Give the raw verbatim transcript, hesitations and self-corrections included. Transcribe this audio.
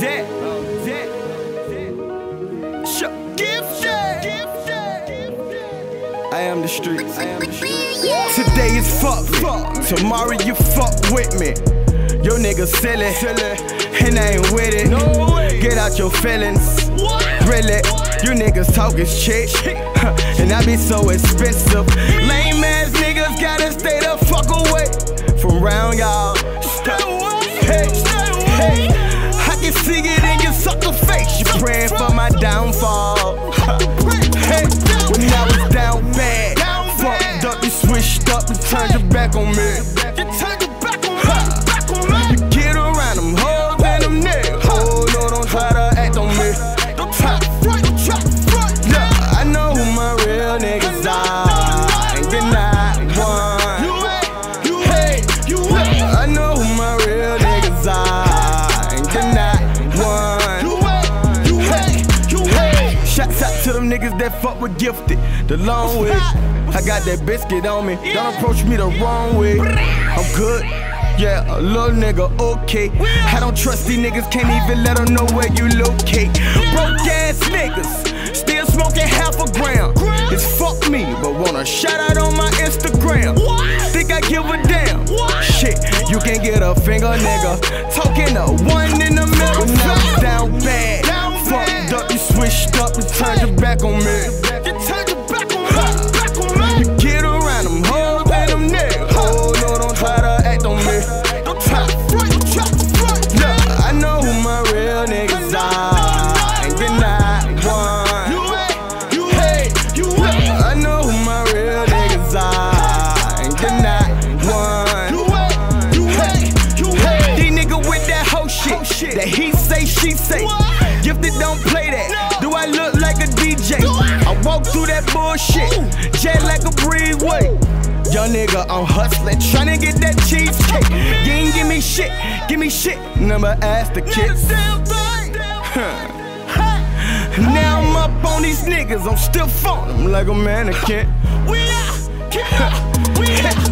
Zet, zet, zet. Gifty. I am the street. I am the street. Yeah. Today is fuck me. Tomorrow you fuck with me. Yo nigga silly, silly, and I ain't with it. No way. Get out your feelings. What? Really, what? You niggas talking shit, and I be so expensive. Lame ass niggas gotta stay the fuck away from round y'all. Stay away. Hey, stay away. Hey, I can see it in your sucker face. You praying for my downfall. Hey, when I was down bad, down fucked bad. Up, you switched up and turned your back on me. To them niggas that fuck with Gifty, the long way. I got that biscuit on me, don't approach me the wrong way. I'm good, yeah, a little nigga, okay. I don't trust these niggas, can't even let them know where you locate. Broke ass niggas, still smoking half a gram. It's fuck me, but wanna shout out on my Instagram. Think I give a damn? Shit, you can't get a finger, nigga. Talking to one in the middle, now I'm down bad. Fucked up, you switched up and turned your back on me. You turned your back on me, back on me. You get around them hoes and them niggas. Oh no, don't try to act on me. Don't try to front, don't try to front. Look, I know who my real niggas are, and they're not one. You hate, you hate, you hate. I know who my real niggas are, and they're not one. You hate, you hate, you hate. These niggas with that hoe shit, that he say, she say. Gifty don't play that. No. Do I look like a D J? I? I walk through that bullshit, jet like a Breguet. Young nigga, I'm hustling, trying to get that cheesecake. You ain't give me shit, give me shit. Number ask the kids. Now I'm up on these niggas, I'm still phoning them like a mannequin. We out, keep up, we out.